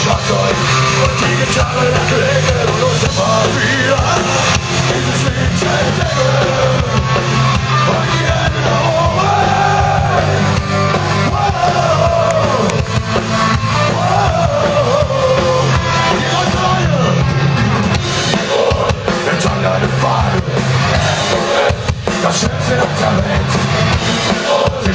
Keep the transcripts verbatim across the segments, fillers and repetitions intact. Schlagzeug und die Gitarre erklingen und uns immer wieder dieses Lied entdecken. Und die Hände nach oben. Wow, wow. Und ihre Treue. Oh, im Tag eine Fahne. Das Schönste auf der Welt. Oh, die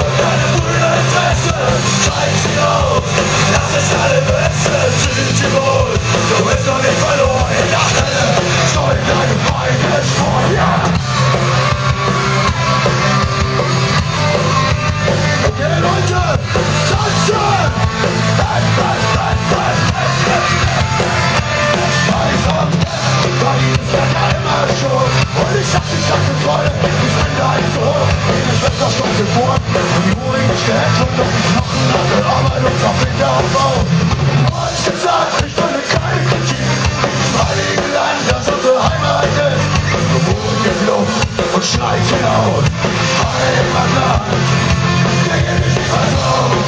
deine grüne Fresse, schreib sie auf, das ist alle Beste. Südtirol, du bist noch nicht verloren in der Hölle, soll deine Beine streuen. Okay Leute, tanzen! Bam, bam, bam, bam, bam, bam, bam, bam, bam, bam, bam, bam, bam. Ich sag, ich sag, ich wollte, ich bin da ein Tor. Jede Schwester stand geboren, und die Uhr nicht gehätschelt, doch die Knochen nach der Arbeit und auf Hinterhaufbau. Hab ich gesagt, ich wollte keine Kritik, im heiligen Land, das unsere Heimat ist. Geboren, geflogen und schreit hinaus. Heimatland, der geht nicht mehr raus.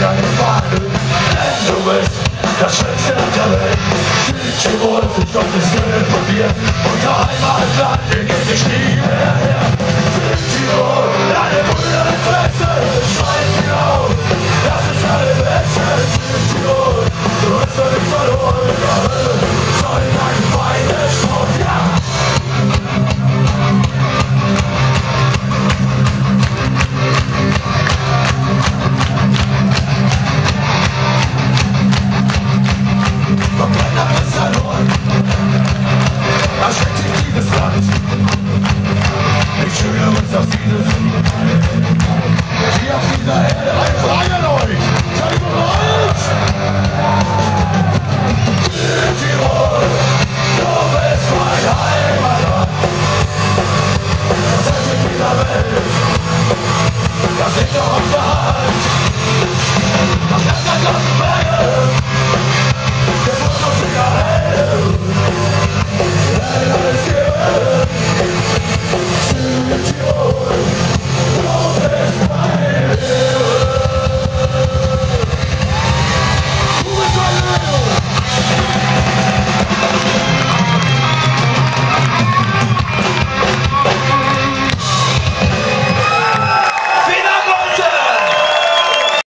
Deine Fahne, du bist das Schönste auf der Welt. Südtirol, ich glaub, das Glück von dir. Unser Heimatland, den geb ich nie mehr her. Südtirol, deine Mutter.